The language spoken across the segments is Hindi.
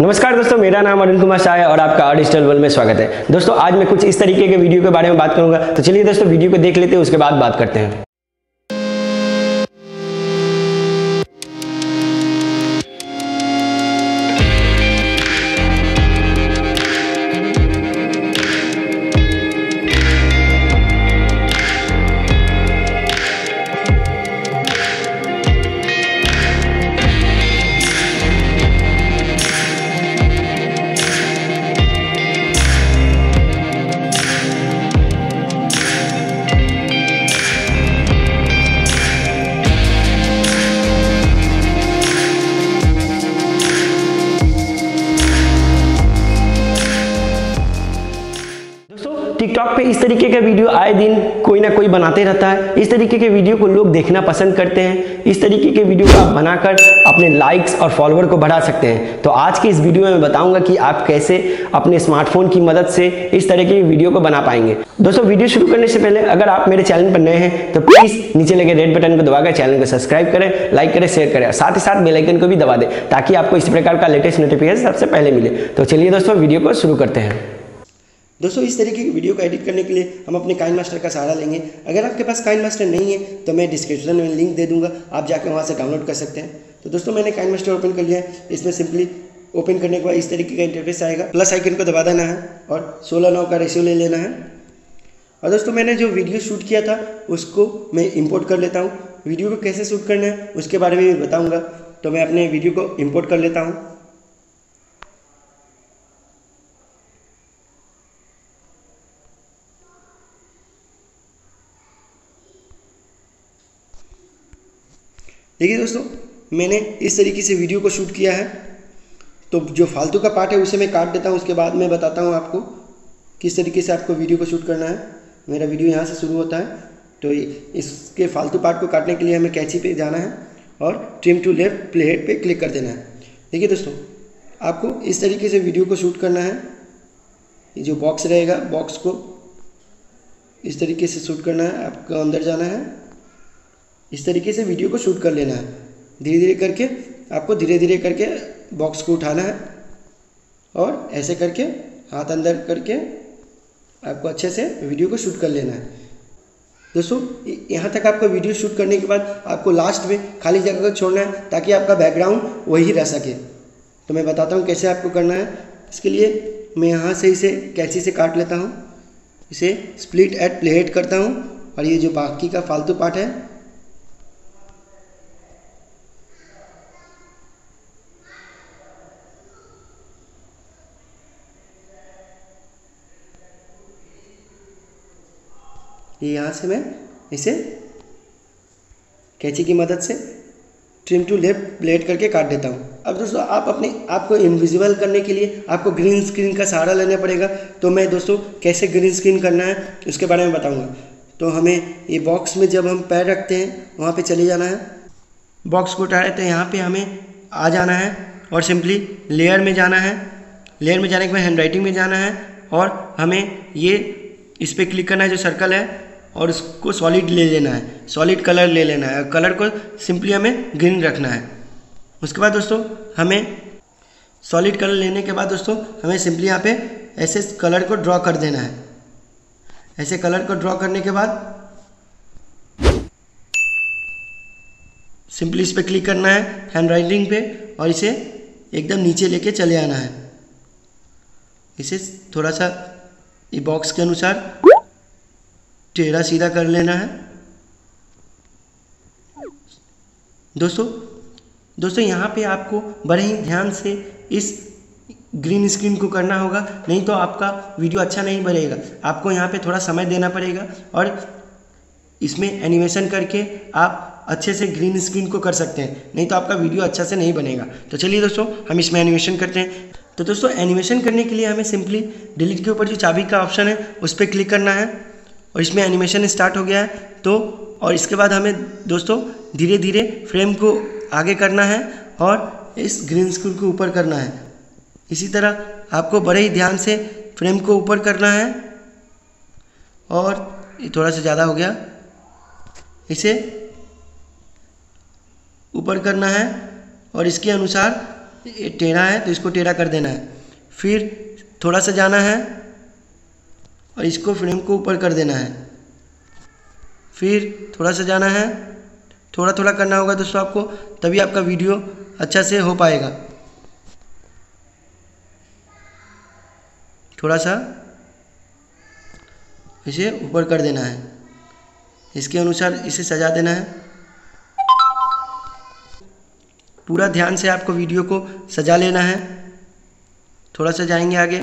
नमस्कार दोस्तों, मेरा नाम अरुण कुमार शाह है और आपका A Digital World में स्वागत है। दोस्तों आज मैं कुछ इस तरीके के वीडियो के बारे में बात करूंगा, तो चलिए दोस्तों वीडियो को देख लेते हैं, उसके बाद बात करते हैं। टिकटॉक पे इस तरीके का वीडियो आए दिन कोई ना कोई बनाते रहता है। इस तरीके के वीडियो को लोग देखना पसंद करते हैं। इस तरीके के वीडियो को आप बनाकर अपने लाइक्स और फॉलोअर को बढ़ा सकते हैं। तो आज के इस वीडियो में मैं बताऊंगा कि आप कैसे अपने स्मार्टफोन की मदद से इस तरह की वीडियो को बना पाएंगे। दोस्तों वीडियो शुरू करने से पहले अगर आप मेरे चैनल पर नए हैं तो प्लीज़ नीचे लगे रेड बटन को दबाकर चैनल को सब्सक्राइब करें, लाइक करें, शेयर करें, साथ ही साथ बेल आइकन को भी दबा दें ताकि आपको इस प्रकार का लेटेस्ट नोटिफिकेशन सबसे पहले मिले। तो चलिए दोस्तों वीडियो को शुरू करते हैं। दोस्तों इस तरीके की वीडियो को एडिट करने के लिए हम अपने KineMaster का सहारा लेंगे। अगर आपके पास KineMaster नहीं है तो मैं डिस्क्रिप्शन में लिंक दे दूंगा, आप जाकर वहाँ से डाउनलोड कर सकते हैं। तो दोस्तों मैंने KineMaster ओपन कर लिया है। इसमें सिंपली ओपन करने के बाद इस तरीके का इंटरफेस आएगा। प्लस आइकन को दबा देना है और 16:9 का रेशियो ले लेना है। और दोस्तों मैंने जो वीडियो शूट किया था उसको मैं इम्पोर्ट कर लेता हूँ। वीडियो को कैसे शूट करना है उसके बारे में भी बताऊँगा। तो मैं अपने वीडियो को इम्पोर्ट कर लेता हूँ। देखिए दोस्तों मैंने इस तरीके से वीडियो को शूट किया है। तो जो फालतू का पार्ट है उसे मैं काट देता हूँ, उसके बाद मैं बताता हूँ आपको किस तरीके से आपको वीडियो को शूट करना है। मेरा वीडियो यहाँ से शुरू होता है, तो इसके फालतू पार्ट को काटने के लिए हमें कैंची पे जाना है और ट्रिम टू लेफ्ट प्लेहेड पे क्लिक कर देना है। देखिए दोस्तों आपको इस तरीके से वीडियो को शूट करना है। ये जो बॉक्स रहेगा बॉक्स को इस तरीके से शूट करना है। आपको अंदर जाना है, इस तरीके से वीडियो को शूट कर लेना है। धीरे धीरे करके आपको धीरे धीरे करके बॉक्स को उठाना है और ऐसे करके हाथ अंदर करके आपको अच्छे से वीडियो को शूट कर लेना है। दोस्तों यहाँ तक आपका वीडियो शूट करने के बाद आपको लास्ट में खाली जगह को छोड़ना है ताकि आपका बैकग्राउंड वही रह सके। तो मैं बताता हूँ कैसे आपको करना है। इसके लिए मैं यहाँ से इसे कैंची से काट लेता हूँ, इसे स्प्लिट एट प्लेहेड करता हूँ और ये जो बाकी का फालतू पार्ट है ये यहाँ से मैं इसे कैंची की मदद से ट्रिम टू लेफ्ट ब्लेड करके काट देता हूँ। अब दोस्तों आप अपने आपको इनविजिबल करने के लिए आपको ग्रीन स्क्रीन का सहारा लेना पड़ेगा। तो मैं दोस्तों कैसे ग्रीन स्क्रीन करना है उसके बारे में बताऊँगा। तो हमें ये बॉक्स में जब हम पैर रखते हैं वहाँ पे चले जाना है, बॉक्स को उठा लेते हैं, यहाँ पर हमें आ जाना है और सिंपली लेयर में जाना है। लेयर में जाने के बाद हैंडराइटिंग में जाना है और हमें ये इस पर क्लिक करना है जो सर्कल है और उसको सॉलिड ले लेना है, सॉलिड कलर ले लेना है और कलर को सिंपली हमें ग्रीन रखना है। उसके बाद दोस्तों हमें सॉलिड कलर लेने के बाद दोस्तों हमें सिंपली यहाँ पे ऐसे कलर को ड्रॉ कर देना है। ऐसे कलर को ड्रॉ करने के बाद सिंपली इस पर क्लिक करना है हैंड राइटिंग पे और इसे एकदम नीचे लेके चले आना है। इसे थोड़ा सा ये बॉक्स के अनुसार टेढ़ा सीधा कर लेना है। दोस्तों यहाँ पे आपको बड़े ही ध्यान से इस ग्रीन स्क्रीन को करना होगा, नहीं तो आपका वीडियो अच्छा नहीं बनेगा। आपको यहाँ पे थोड़ा समय देना पड़ेगा और इसमें एनिमेशन करके आप अच्छे से ग्रीन स्क्रीन को कर सकते हैं, नहीं तो आपका वीडियो अच्छा से नहीं बनेगा। तो चलिए दोस्तों हम इसमें एनिमेशन करते हैं। तो दोस्तों एनिमेशन करने के लिए हमें सिंपली डिलीट के ऊपर जो चाबी का ऑप्शन है उस पर क्लिक करना है और इसमें एनिमेशन स्टार्ट हो गया है। तो और इसके बाद हमें दोस्तों धीरे धीरे फ्रेम को आगे करना है और इस ग्रीन स्क्रीन को ऊपर करना है। इसी तरह आपको बड़े ही ध्यान से फ्रेम को ऊपर करना है और थोड़ा सा ज़्यादा हो गया, इसे ऊपर करना है और इसके अनुसार टेढ़ा है तो इसको टेढ़ा कर देना है, फिर थोड़ा सा जाना है और इसको फ्रेम को ऊपर कर देना है, फिर थोड़ा सा जाना है, थोड़ा थोड़ा करना होगा दोस्तों आपको, तभी आपका वीडियो अच्छा से हो पाएगा। थोड़ा सा इसे ऊपर कर देना है, इसके अनुसार इसे सजा देना है। पूरा ध्यान से आपको वीडियो को सजा लेना है। थोड़ा सा जाएंगे आगे,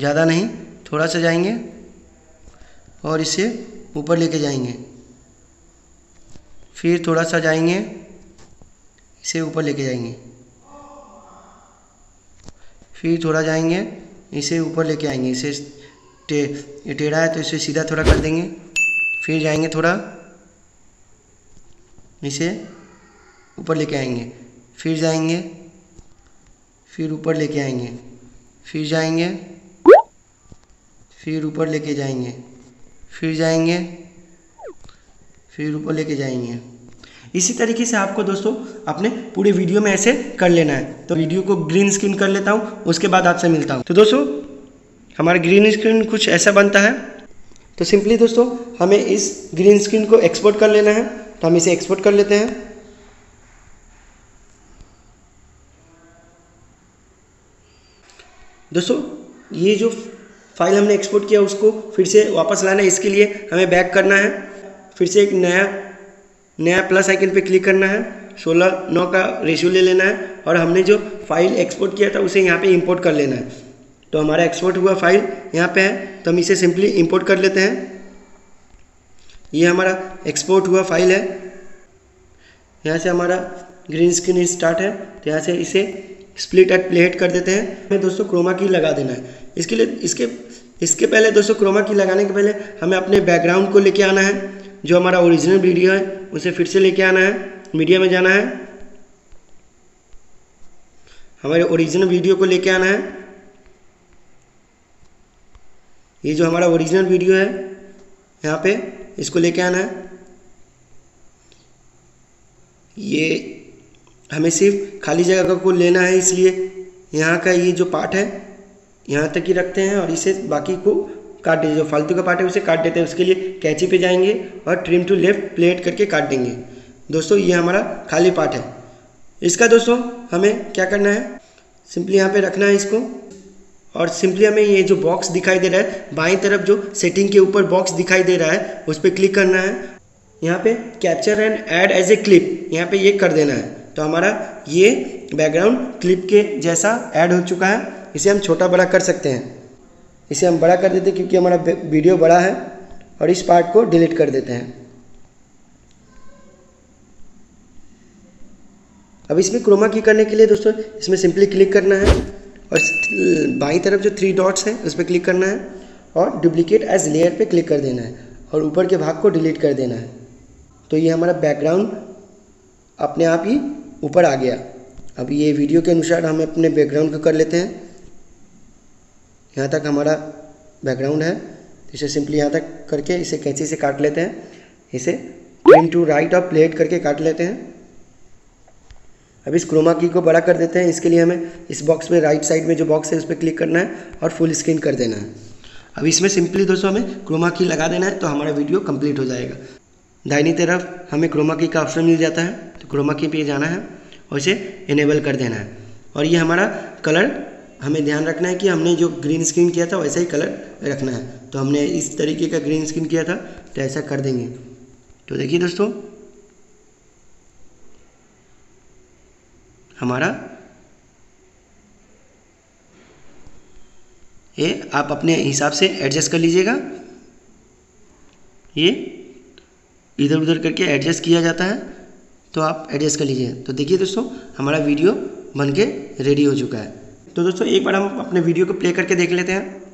ज़्यादा नहीं, थोड़ा सा जाएंगे और इसे ऊपर लेके जाएंगे, फिर थोड़ा सा जाएंगे, इसे ऊपर लेके जाएंगे, फिर थोड़ा जाएंगे, इसे ऊपर लेके आएंगे, इसे टेढ़ा है तो इसे सीधा थोड़ा कर देंगे, फिर जाएंगे थोड़ा, इसे ऊपर लेके आएंगे, फिर जाएंगे, फिर ऊपर लेके आएंगे, फिर जाएंगे, फिर ऊपर लेके जाएंगे, फिर जाएंगे, फिर ऊपर लेके जाएंगे। इसी तरीके से आपको दोस्तों अपने पूरे वीडियो में ऐसे कर लेना है। तो वीडियो को ग्रीन स्क्रीन कर लेता हूँ, उसके बाद आपसे मिलता हूँ। तो दोस्तों हमारा ग्रीन स्क्रीन कुछ ऐसा बनता है। तो सिंपली दोस्तों हमें इस ग्रीन स्क्रीन को एक्सपोर्ट कर लेना है, तो हम इसे एक्सपोर्ट कर लेते हैं। दोस्तों ये जो फाइल हमने एक्सपोर्ट किया उसको फिर से वापस लाना है, इसके लिए हमें बैक करना है, फिर से एक नया प्लस आइकन पे क्लिक करना है, 16:9 का रेशियो ले लेना है और हमने जो फाइल एक्सपोर्ट किया था उसे यहाँ पे इंपोर्ट कर लेना है। तो हमारा एक्सपोर्ट हुआ फाइल यहाँ पे है, तो हम इसे सिंपली इंपोर्ट कर लेते हैं। ये हमारा एक्सपोर्ट हुआ फाइल है। यहाँ से हमारा ग्रीन स्क्रीन स्टार्ट है, तो यहाँ से इसे स्प्लिट एट प्लेट कर देते हैं। हमें दोस्तों क्रोमा की लगा देना है। इसके लिए इसके पहले दोस्तों क्रोमा की लगाने के पहले हमें अपने बैकग्राउंड को लेके आना है, जो हमारा ओरिजिनल वीडियो है उसे फिर से लेके आना है, मीडिया में जाना है, हमारे ओरिजिनल वीडियो को लेके आना है। ये जो हमारा ओरिजिनल वीडियो है यहाँ पे इसको लेके आना है। ये हमें सिर्फ खाली जगह को लेना है, इसलिए यहाँ का ये जो पार्ट है यहाँ तक ही रखते हैं और इसे बाकी को काट देते हैं, जो फालतू का पार्ट है उसे काट देते हैं। उसके लिए कैंची पे जाएंगे और ट्रिम टू लेफ्ट प्लेट करके काट देंगे। दोस्तों ये हमारा खाली पार्ट है, इसका दोस्तों हमें क्या करना है, सिंपली यहाँ पे रखना है इसको और सिंपली हमें ये जो बॉक्स दिखाई दे रहा है बाईं तरफ, जो सेटिंग के ऊपर बॉक्स दिखाई दे रहा है उस पर क्लिक करना है। यहाँ पे capture and add as a clip, यहाँ पे ये कर देना है। तो हमारा ये बैकग्राउंड क्लिप के जैसा ऐड हो चुका है। इसे हम छोटा बड़ा कर सकते हैं, इसे हम बड़ा कर देते हैं क्योंकि हमारा वीडियो बड़ा है, और इस पार्ट को डिलीट कर देते हैं। अब इसमें क्रोमा की करने के लिए दोस्तों इसमें सिंपली क्लिक करना है और बाईं तरफ जो 3 डॉट्स हैं उस पर क्लिक करना है और डुप्लीकेट एज लेयर पे क्लिक कर देना है और ऊपर के भाग को डिलीट कर देना है। तो ये हमारा बैकग्राउंड अपने आप ही ऊपर आ गया। अब ये वीडियो के अनुसार हम अपने बैकग्राउंड को कर लेते हैं। यहाँ तक हमारा बैकग्राउंड है, इसे सिंपली यहाँ तक करके इसे कैंची से काट लेते हैं, इसे ट्रिम टू राइट और प्लेट करके काट लेते हैं। अब इस क्रोमा की को बड़ा कर देते हैं। इसके लिए हमें इस बॉक्स में राइट साइड में जो बॉक्स है उस पर क्लिक करना है और फुल स्क्रीन कर देना है। अब इसमें सिंपली दोस्तों हमें क्रोमा की लगा देना है, तो हमारा वीडियो कंप्लीट हो जाएगा। दाहिनी तरफ हमें क्रोमा की का ऑप्शन मिल जाता है, तो क्रोमा की पे जाना है और इसे इनेबल कर देना है। और ये हमारा कलर हमें ध्यान रखना है कि हमने जो ग्रीन स्क्रीन किया था वैसा ही कलर रखना है। तो हमने इस तरीके का ग्रीन स्क्रीन किया था, तो ऐसा कर देंगे। तो देखिए दोस्तों हमारा ये आप अपने हिसाब से एडजस्ट कर लीजिएगा। ये इधर उधर करके एडजस्ट किया जाता है, तो आप एडजस्ट कर लीजिए। तो देखिए दोस्तों हमारा वीडियो बनके रेडी हो चुका है। तो दोस्तों एक बार हम अपने वीडियो को प्ले करके देख लेते हैं।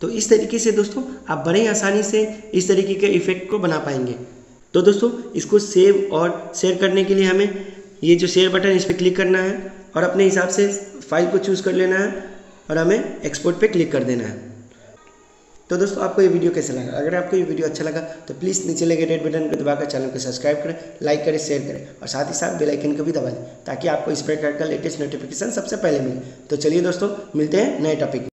तो इस तरीके से दोस्तों आप बड़े आसानी से इस तरीके के इफेक्ट को बना पाएंगे। तो दोस्तों इसको सेव और शेयर करने के लिए हमें ये जो शेयर बटन इस पर क्लिक करना है और अपने हिसाब से फाइल को चूज़ कर लेना है और हमें एक्सपोर्ट पे क्लिक कर देना है। तो दोस्तों आपको ये वीडियो कैसा लगा? अगर आपको ये वीडियो अच्छा लगा तो प्लीज़ नीचे लगे रेड बटन को दबाकर चैनल को सब्सक्राइब करें, लाइक करें, शेयर करें और साथ ही साथ बेल आइकन को भी दबा दें ताकि आपको इस प्रकार का लेटेस्ट नोटिफिकेशन सबसे पहले मिले। तो चलिए दोस्तों मिलते हैं नए टॉपिक।